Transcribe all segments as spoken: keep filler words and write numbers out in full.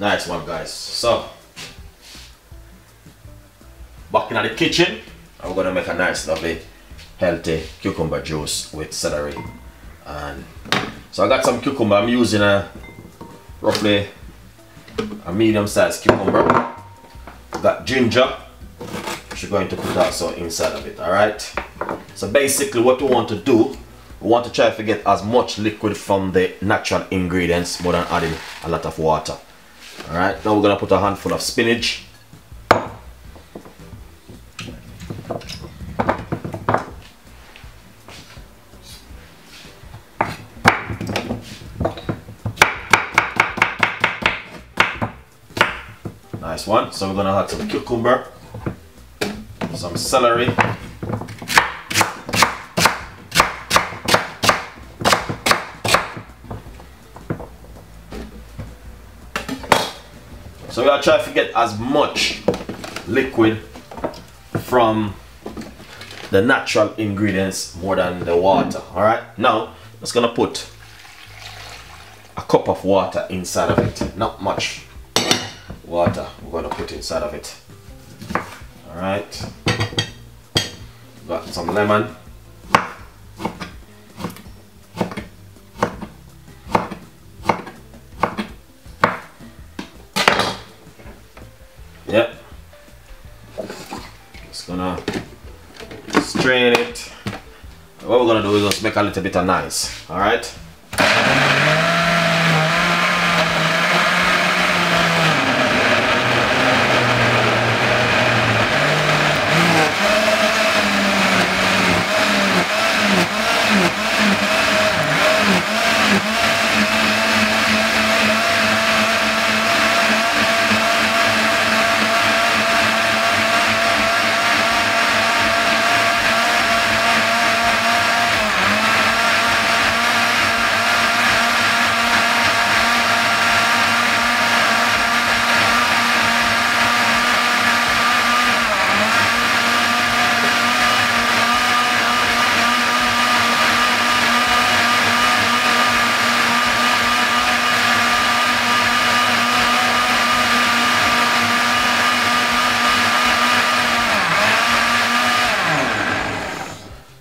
Nice one, guys. So, back in the kitchen, I'm gonna make a nice, lovely, healthy cucumber juice with celery. And so I got some cucumber. I'm using a roughly a medium-sized cucumber. Got ginger, which you're going to put also inside of it. All right. So basically, what we want to do, we want to try to get as much liquid from the natural ingredients more than adding a lot of water. All right. Now we're gonna put a handful of spinach. Nice one. So we're gonna add some cucumber, some celery. So we're gonna try to get as much liquid from the natural ingredients more than the water. All right. Now I'm just gonna put a cup of water inside of it. Not much water we're gonna put inside of it. All right. Got some lemon. Yep. Just gonna strain it. What we're gonna do is just make a little bit of noise. All right.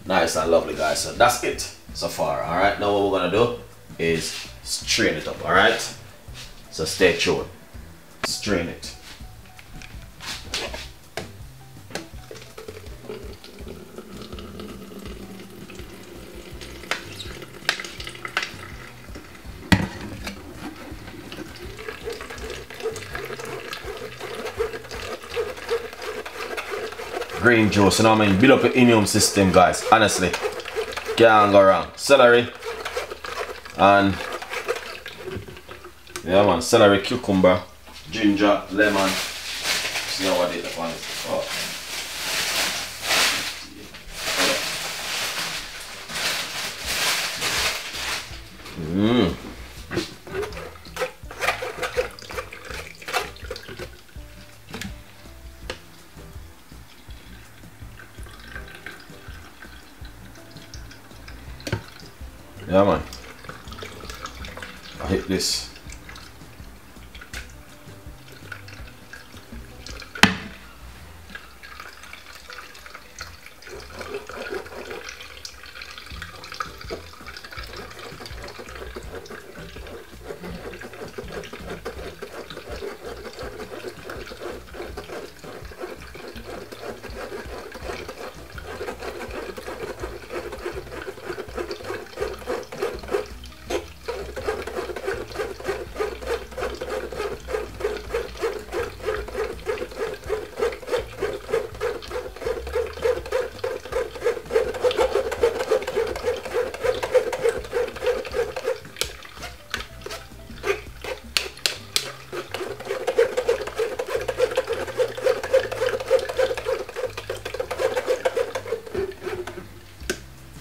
Nice and lovely, guys. So that's it so far. All right, now what we're gonna do is strain it up. All right, so stay tuned. Strain it. Green juice, you know what I mean? Build up your immune system, guys. Honestly, can't go wrong. Celery and yeah, man. Celery, cucumber, ginger, lemon. See how I did that one. Oh. Mmm. Yeah, man. I hit this.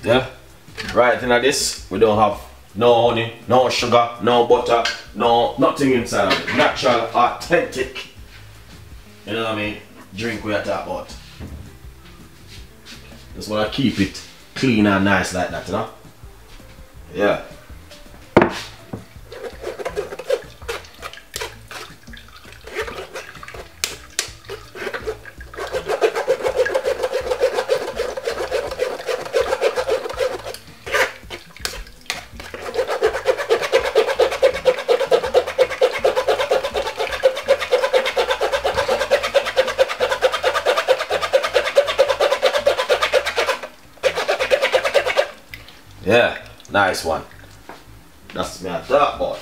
Yeah, right in this, we don't have no honey, no sugar, no butter, no nothing inside of it. Natural, authentic, you know what I mean, drink we are talking about. Just want to keep it clean and nice like that, you know? Yeah. Yeah, nice one. That's me at that part.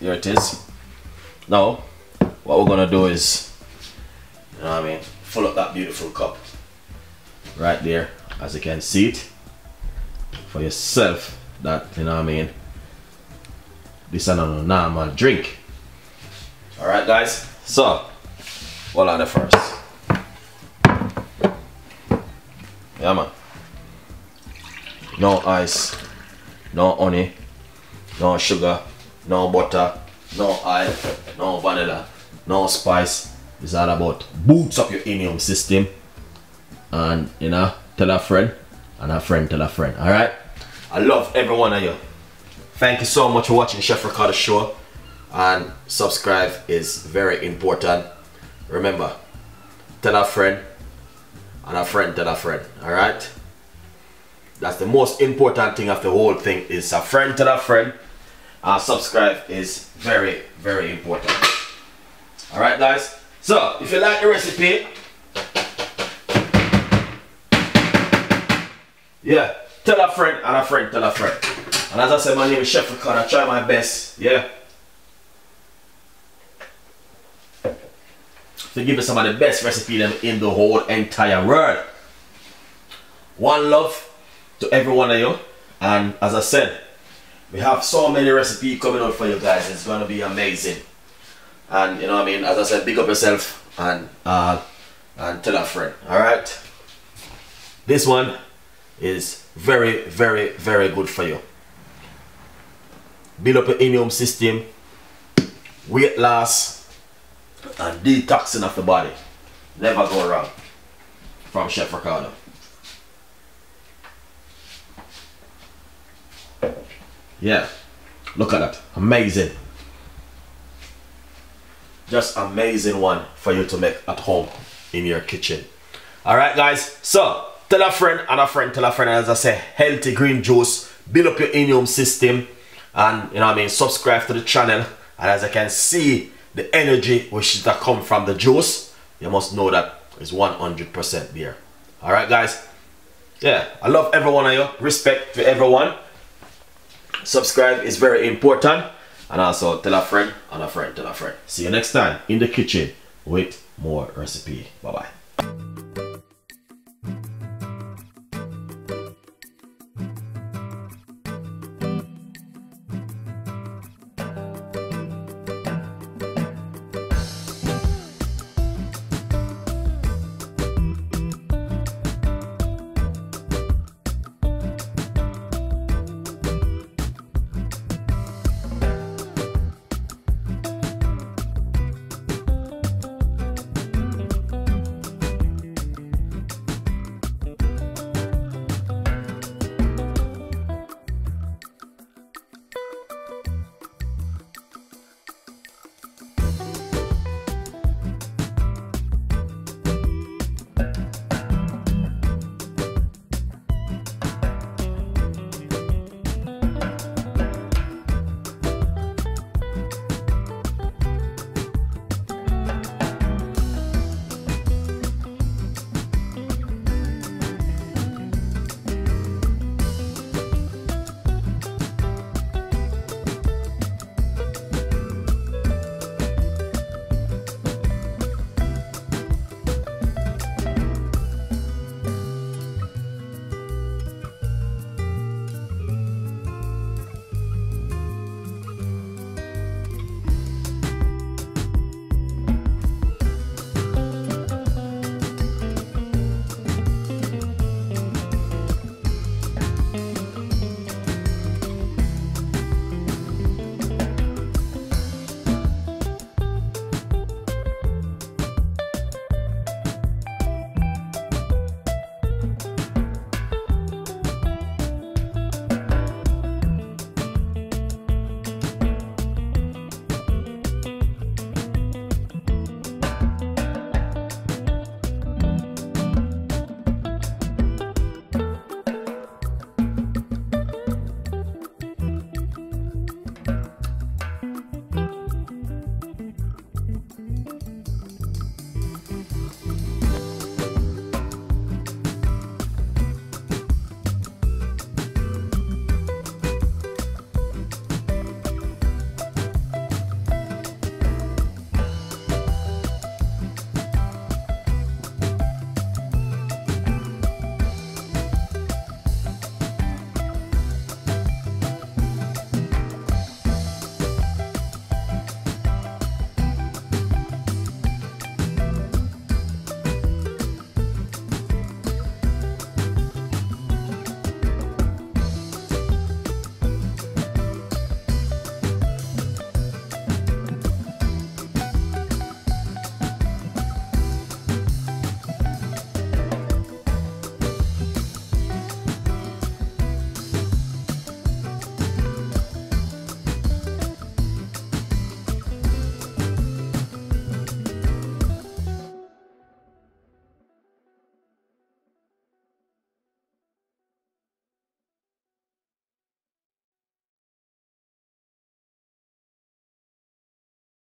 Here it is. Now, what we're gonna do is, you know what I mean, fill up that beautiful cup right there, as you can see it for yourself. That, you know what I mean, this is not a normal drink. All right, guys. So, what are the first? Yeah, man. No ice, no honey, no sugar, no butter, no oil, no vanilla, no spice. It's all about boots up your immune system. And, you know, tell a friend, and a friend tell a friend. All right. I love every one of you. Thank you so much for watching Chef Ricardo show, and subscribe is very important. Remember, tell a friend, and a friend tell a friend. All right. That's the most important thing of the whole thing, is a friend tell a friend. Uh, subscribe is very, very important. All right, guys. So if you like the recipe, yeah, tell a friend, and a friend tell a friend. And as I said, my name is Chef Ricardo. I try my best, yeah, to give you some of the best recipe them in the whole entire world. One love to every one of you. And as I said, we have so many recipes coming out for you guys. It's gonna be amazing. And you know what I mean, as I said, pick up yourself and uh, and tell a friend. Alright. This one is very, very, very good for you. Build up your immune system, weight loss, and detoxing of the body. Never go wrong. From Chef Ricardo. Yeah, look at that, amazing. Just amazing one for you to make at home in your kitchen. All right, guys, so tell a friend, and a friend tell a friend. As I say, healthy green juice, build up your immune system, and you know what I mean, subscribe to the channel. And as I can see, the energy which that come from the juice, you must know that it's one hundred percent there. All right, guys. Yeah, I love every one of you. Respect to everyone. Subscribe is very important, and also tell a friend, and a friend tell a friend. See you next time in the kitchen with more recipe. Bye bye.